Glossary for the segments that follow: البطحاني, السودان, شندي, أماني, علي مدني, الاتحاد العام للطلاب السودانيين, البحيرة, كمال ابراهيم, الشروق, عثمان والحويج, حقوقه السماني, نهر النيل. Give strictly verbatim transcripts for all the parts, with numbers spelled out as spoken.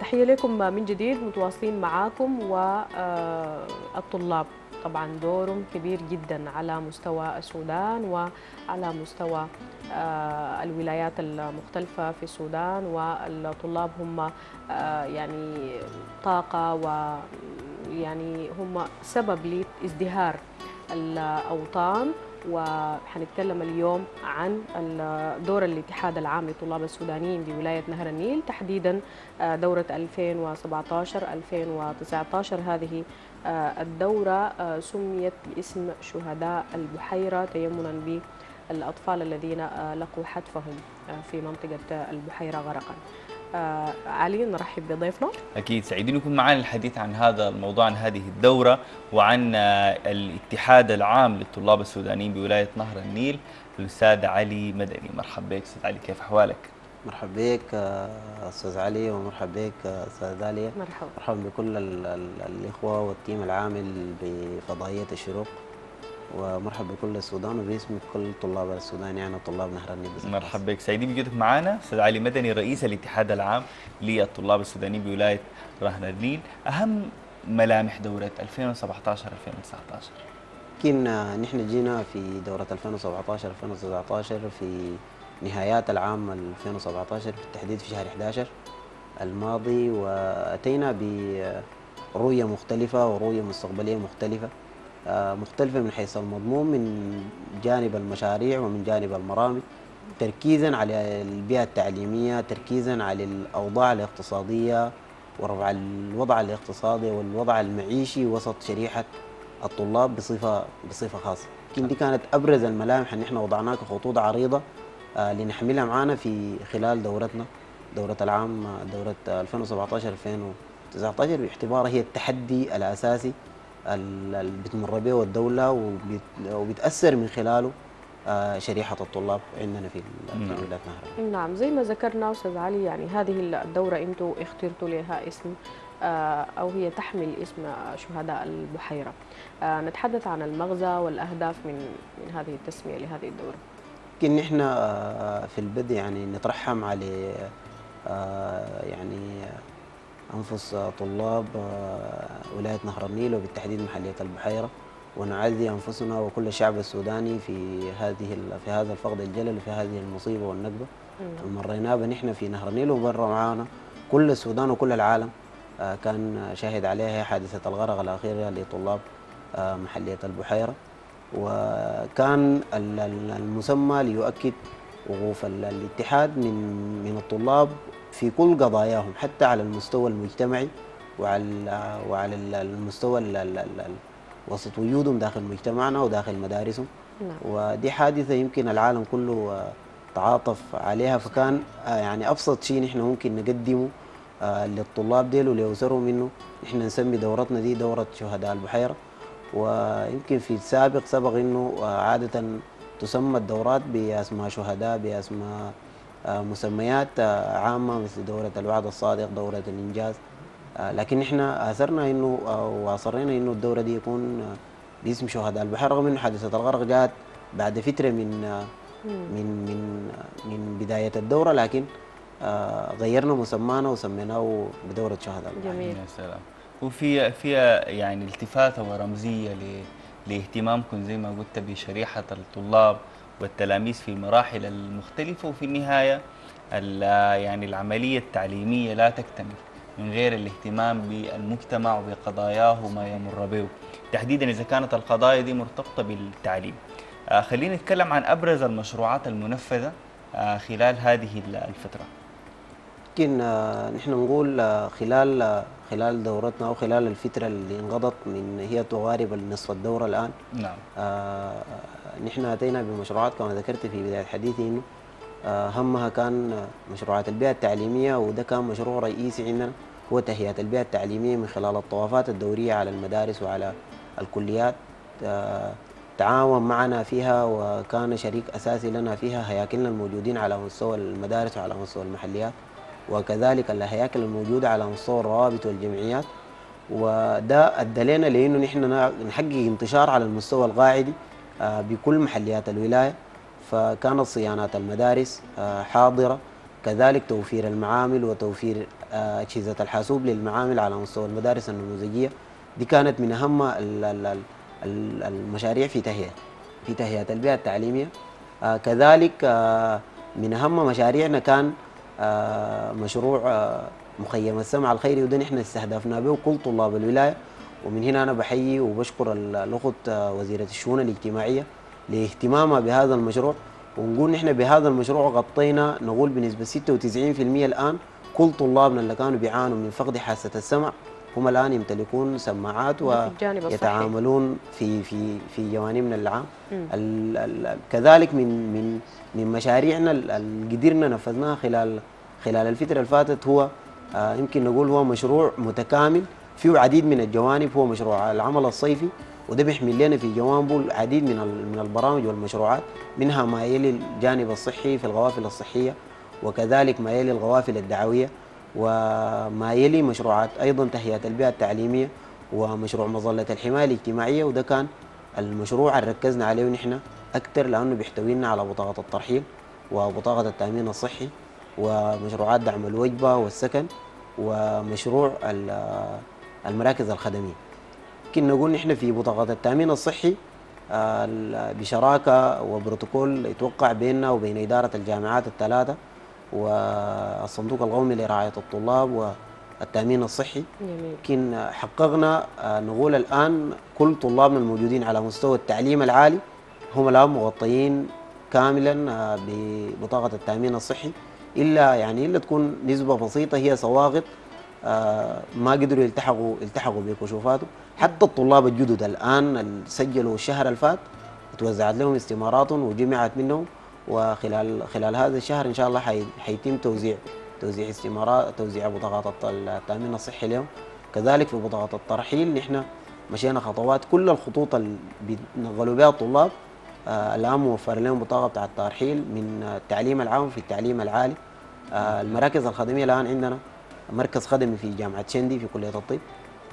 تحية لكم من جديد، متواصلين معاكم. والطلاب طبعا دورهم كبير جدا على مستوى السودان وعلى مستوى الولايات المختلفة في السودان، والطلاب هم يعني طاقة ويعني هم سبب لازدهار الأوطان. وحنتكلم اليوم عن دور الاتحاد العام للطلاب السودانيين بولاية نهر النيل، تحديدا دورة ألفين وسبعة عشر ألفين وتسعة عشر. هذه الدورة سميت باسم شهداء البحيرة تيمنا بالأطفال الذين لقوا حتفهم في منطقة البحيرة غرقا. علي، نرحب بضيفنا. أكيد سعيدين نكون معنا الحديث عن هذا الموضوع، عن هذه الدورة وعن الاتحاد العام للطلاب السودانيين بولاية نهر النيل، الأستاذ علي مدني. مرحب بك أستاذ علي، كيف أحوالك؟ مرحب بك أستاذ علي، ومرحب بك أستاذ داليا. مرحبا مرحبا بكل الإخوة والتيم العامل بفضائية الشروق، ومرحب بكل السودان وباسم كل طلاب السودان، يعني طلاب نهر النيل. مرحب بك، سعيدين بوجودك معنا استاذ علي مدني، رئيس الاتحاد العام للطلاب السودانيين بولايه نهر النيل. اهم ملامح دوره ألفين وسبعة عشر ألفين وتسعة عشر؟ يمكن نحن جينا في دوره ألفين وسبعة عشر ألفين وتسعة عشر في نهايات العام ألفين وسبعة عشر بالتحديد، في شهر إحدى عشر الماضي، واتينا برؤيه مختلفه ورؤيه مستقبليه مختلفه مختلفة من حيث المضمون من جانب المشاريع ومن جانب البرامج، تركيزا على البيئة التعليمية، تركيزا على الأوضاع الاقتصادية ورفع الوضع الاقتصادي والوضع المعيشي وسط شريحة الطلاب بصفة بصفة خاصة. لكن دي كانت أبرز الملامح اللي احنا وضعناها كخطوط عريضة لنحملها معانا في خلال دورتنا، دورة العام دورة ألفين وسبعة عشر ألفين وتسعة عشر، باعتبارها هي التحدي الأساسي اللي بتمر به والدولة وبتأثر من خلاله شريحة الطلاب عندنا في ولاية نهر. نعم، زي ما ذكرنا أستاذ علي، يعني هذه الدورة أنتوا اخترتوا لها اسم أو هي تحمل اسم شهداء البحيرة. نتحدث عن المغزى والأهداف من من هذه التسمية لهذه الدورة. يمكن إحنا في البدء يعني نترحم على يعني أنفس طلاب ولاية نهر النيل وبالتحديد محلية البحيرة، ونعزي أنفسنا وكل الشعب السوداني في هذه في هذا الفقد الجلل وفي هذه المصيبة والنكبة اللي مريناها نحن في نهر النيل وبره معانا. كل السودان وكل العالم كان شاهد عليها حادثة الغرق الأخيرة لطلاب محلية البحيرة، وكان المسمى ليؤكد وقوف الاتحاد من من الطلاب في كل قضاياهم، حتى على المستوى المجتمعي وعلى وعلى المستوى وسط وجودهم داخل مجتمعنا وداخل مدارسهم. نعم. ودي حادثه يمكن العالم كله تعاطف عليها، فكان يعني ابسط شيء نحن ممكن نقدمه للطلاب ديل وليسرهم انه نحن نسمي دورتنا دي دوره شهداء البحيره. ويمكن في السابق سبق انه عاده تسمى الدورات باسماء شهداء، باسماء مسميات عامة مثل دورة الوعد الصادق، دورة الإنجاز، لكن احنا آثرنا انه واصرينا انه الدورة دي يكون باسم شهداء البحر، رغم ان حادثة الغرق جاءت بعد فترة من من من من بداية الدورة، لكن غيرنا مسمانا وسميناه بدورة شهداء البحر. جميل. يا سلام. وفي في يعني التفاتة ورمزية لاهتمامكم زي ما قلت بشريحة الطلاب والتلاميذ في المراحل المختلفة، وفي النهاية يعني العملية التعليمية لا تكتمل من غير الاهتمام بالمجتمع وبقضاياه وما يمر به، تحديدا إذا كانت القضايا دي مرتبطة بالتعليم. آه خلينا نتكلم عن أبرز المشروعات المنفذة آه خلال هذه الفترة. يمكن آه نحن نقول آه خلال آه خلال دورتنا أو خلال الفترة اللي انقضت من هي تقارب النصف الدورة الآن. نعم. آه نحن أتينا بمشروعات كما ذكرت في بداية حديثي إنه أهمها كان مشروعات البيئة التعليمية، وده كان مشروع رئيسي عندنا هو تهيئة البيئة التعليمية من خلال الطوافات الدورية على المدارس وعلى الكليات. تعاون معنا فيها وكان شريك أساسي لنا فيها هياكلنا الموجودين على مستوى المدارس وعلى مستوى المحليات، وكذلك الهياكل الموجودة على مستوى الروابط والجمعيات، وده أدى لنا لأنه نحن نحقق انتشار على المستوى القاعدي بكل محليات الولاية. فكانت صيانات المدارس حاضرة كذلك توفير المعامل وتوفير أجهزة الحاسوب للمعامل على مستوى المدارس النموذجية. دي كانت من أهم المشاريع في تهيئة في تهيئة البيئة التعليمية. كذلك من أهم مشاريعنا كان مشروع مخيم السمع الخيري، وده نحن استهدفنا به كل طلاب الولاية. ومن هنا أنا بحيي وبشكر الأخت وزيرة الشؤون الاجتماعية لاهتمامها بهذا المشروع، ونقول نحن بهذا المشروع غطينا نقول بنسبة ستة وتسعين بالمئة الآن كل طلابنا اللي كانوا بيعانوا من فقد حاسة السمع هم الآن يمتلكون سماعات ويتعاملون في في في جوانبنا العام. ال ال كذلك من من من مشاريعنا اللي قدرنا نفذناها خلال خلال الفترة اللي فاتت هو آه يمكن نقول هو مشروع متكامل فيه عديد من الجوانب، هو مشروع العمل الصيفي، وده بيحمل لنا في جوانبه العديد من من البرامج والمشروعات، منها ما يلي الجانب الصحي في الغوافل الصحية، وكذلك ما يلي الغوافل الدعوية، وما يلي مشروعات أيضا تهيئة البيئة التعليمية ومشروع مظلة الحماية الاجتماعية. وده كان المشروع اللي ركزنا عليه نحن أكثر لأنه بيحتوي لنا على بطاقة الترحيل وبطاقة التأمين الصحي ومشروعات دعم الوجبة والسكن ومشروع المراكز الخدمية. يمكن نقول نحن في بطاقة التأمين الصحي بشراكة وبروتوكول يتوقع بيننا وبين إدارة الجامعات الثلاثة والصندوق القومي لرعاية الطلاب والتأمين الصحي. يمكن حققنا نقول الآن كل طلابنا الموجودين على مستوى التعليم العالي هم الآن مغطيين كاملا ببطاقة التأمين الصحي، إلا يعني إلا تكون نسبة بسيطة هي سواقط ما قدروا يلتحقوا يلتحقوا بكشوفاته. حتى الطلاب الجدد الآن اللي سجلوا الشهر الفات توزعت لهم استماراتهم وجمعت منهم، وخلال خلال هذا الشهر إن شاء الله حيتم توزيع توزيع استمارات توزيع بطاقات التأمين الصحي لهم. كذلك في بطاقات الترحيل نحن مشينا خطوات، كل الخطوط اللي بينقلوا بها الطلاب الآن موفر لهم بطاقة بتاعة الترحيل من التعليم العام في التعليم العالي. المراكز الخدمية الآن عندنا مركز خدمي في جامعة شندي في كلية الطب،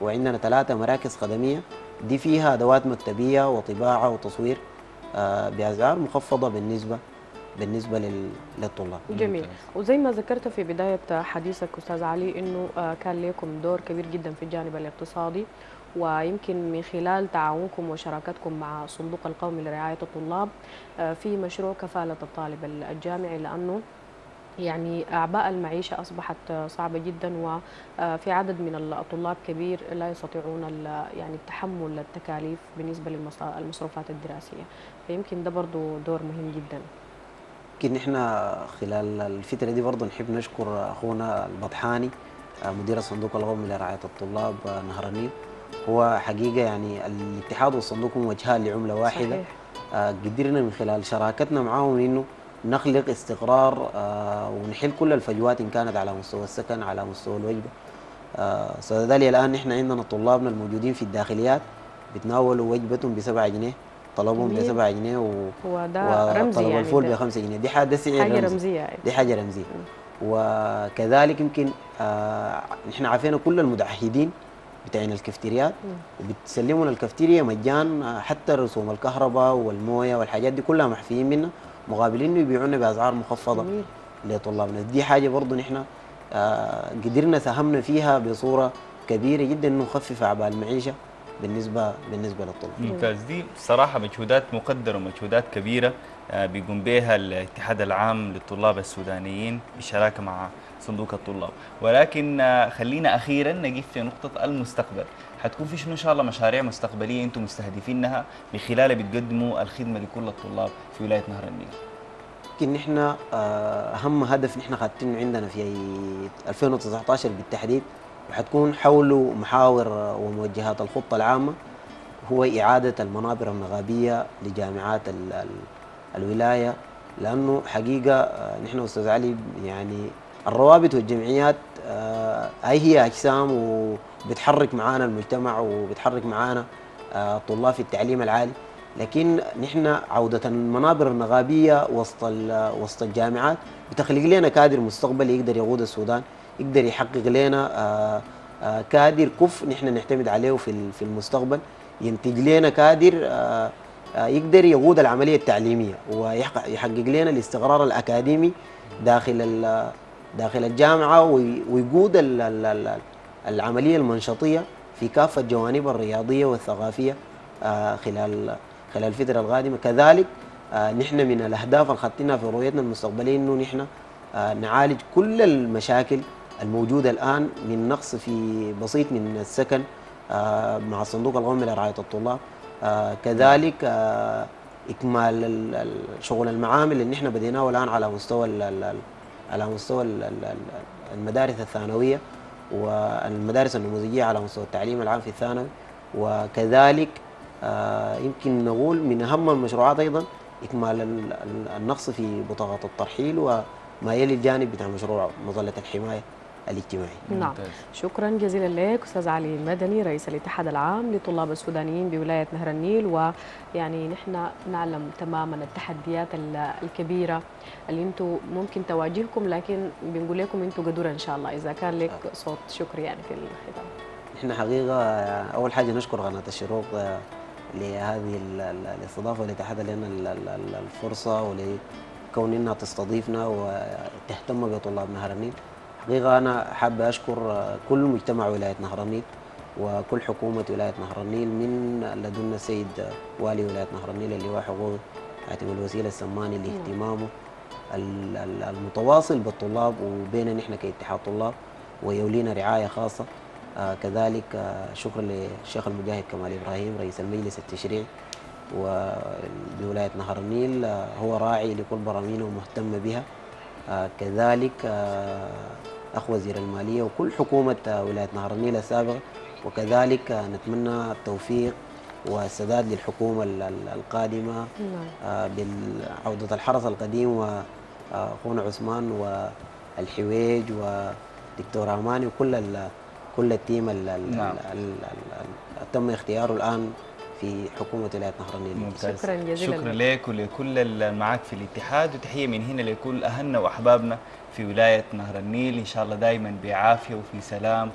وعندنا ثلاثة مراكز خدمية دي فيها أدوات مكتبية وطباعة وتصوير بأسعار مخفضة بالنسبة بالنسبة للطلاب. جميل. وزي ما ذكرت في بداية حديثك أستاذ علي أنه كان لكم دور كبير جدا في الجانب الاقتصادي، ويمكن من خلال تعاونكم وشراكتكم مع الصندوق القومي لرعاية الطلاب في مشروع كفالة الطالب الجامعي، لأنه يعني أعباء المعيشة أصبحت صعبة جدا، وفي عدد من الطلاب كبير لا يستطيعون يعني تحمل التكاليف بالنسبة للمصروفات الدراسية، فيمكن ده برضو دور مهم جدا. يمكن احنا خلال الفترة دي برضو نحب نشكر أخونا البطحاني مدير الصندوق القومي لرعاية الطلاب نهر النيل. هو حقيقة يعني الاتحاد والصندوق موجهان لعملة واحدة. آه قدرنا من خلال شراكتنا معاهم إنه نخلق استقرار آه ونحل كل الفجوات إن كانت على مستوى السكن على مستوى الوجبة. آه صدالي الآن نحن عندنا طلابنا الموجودين في الداخليات بيتناولوا وجبتهم بسبعة جنيه، طلبهم بسبعة جنيه و... وطلب يعني الفول بخمسة جنيه. دي حاجة رمزية رمزي يعني. دي حاجة رمزية. وكذلك يمكن آه نحن عافينا كل المتعهدين بتاعين الكافتيريات وبتسلمونا الكافتيريا مجان، حتى رسوم الكهرباء والمويه والحاجات دي كلها محفيين منا مقابل انه يبيعونا باسعار مخفضه لطلابنا. دي حاجه برضه نحن آه قدرنا ساهمنا فيها بصوره كبيره جدا انه نخفف اعباء المعيشه بالنسبه بالنسبه للطلاب. ممتاز. دي صراحه مجهودات مقدره ومجهودات كبيره آه بيقوم بها الاتحاد العام للطلاب السودانيين بالشراكه مع صندوق الطلاب. ولكن خلينا اخيرا نجي في نقطه المستقبل، حتكون في شنو ان شاء الله مشاريع مستقبليه انتم مستهدفينها من خلالها بتقدموا الخدمه لكل الطلاب في ولايه نهر النيل؟ يمكن نحن اهم هدف نحن خدتينه عندنا في ألفين وتسعطاشر بالتحديد، وحتكون حول محاور وموجهات الخطه العامه، هو اعاده المنابر النغابيه لجامعات ال ال الولايه. لانه حقيقه نحن استاذ علي يعني الروابط والجمعيات هاي هي أجسام وبتحرك معانا المجتمع وبتحرك معانا الطلاب في التعليم العالي، لكن نحن عودة المنابر النغابية وسط وسط الجامعات بتخلق لنا كادر مستقبلي يقدر يقود السودان، يقدر يحقق لنا كادر كف نحن نعتمد عليه في في المستقبل، ينتج لنا كادر يقدر يقود العملية التعليمية ويحقق لنا الاستقرار الأكاديمي داخل داخل الجامعه ويقود العمليه المنشطيه في كافه جوانب الرياضيه والثقافيه خلال خلال الفتره القادمه. كذلك نحن من الاهداف اللي حاطينها في رؤيتنا المستقبليه انه نحن نعالج كل المشاكل الموجوده الان من نقص في بسيط من السكن مع الصندوق القومي لرعاية الطلاب، كذلك اكمال شغل المعامل اللي نحن بديناه الان على مستوى على مستوى المدارس الثانويه والمدارس النموذجيه على مستوى التعليم العام في الثانوي، وكذلك يمكن نقول من اهم المشروعات ايضا اكمال النقص في بطاقه الترحيل وما يلي الجانب بتاع مشروع مظله الحمايه الاجتماعي. نعم، شكرا جزيلا لك استاذ علي مدني رئيس الاتحاد العام للطلاب السودانيين بولايه نهر النيل. ويعني نحن نعلم تماما التحديات الكبيره اللي انتم ممكن تواجهكم، لكن بنقول لكم انتم قدوره ان شاء الله. اذا كان لك صوت شكر يعني في الختام. نحن حقيقه اول حاجه نشكر قناه الشروق لهذه الاستضافه والاتحاد لنا الفرصه ولكون انها تستضيفنا وتهتم بطلاب نهر النيل. حقيقة أنا حابة أشكر كل مجتمع ولاية نهر النيل وكل حكومة ولاية نهر النيل من لدن السيد والي ولاية نهر النيل اللي هو حقوقه السماني السماني لاهتمامه المتواصل بالطلاب وبيننا نحن كاتحاد طلاب ويولينا رعاية خاصة. كذلك شكر للشيخ المجاهد كمال ابراهيم رئيس المجلس التشريعي بولاية نهر النيل، هو راعي لكل برامينا ومهتم بها. كذلك أخ وزير المالية وكل حكومة ولاية نهر النيل السابقة، وكذلك نتمنى التوفيق والسداد للحكومة القادمة بعودة الحرس القديم وأخونا عثمان والحويج ودكتور أماني وكل كل التيم اللي تم اختياره الآن في حكومة ولاية نهر النيل. ممتاز. شكرا جزيلا، شكرا لك ولكل المعاك في الاتحاد، وتحية من هنا لكل أهلنا وأحبابنا في ولاية نهر النيل، إن شاء الله دائما بعافية وفي سلام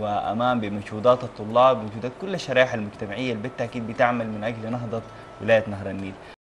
وأمان بمجهودات الطلاب ومجهودات كل الشرائح المجتمعية اللي بالتأكيد بتعمل من أجل نهضة ولاية نهر النيل.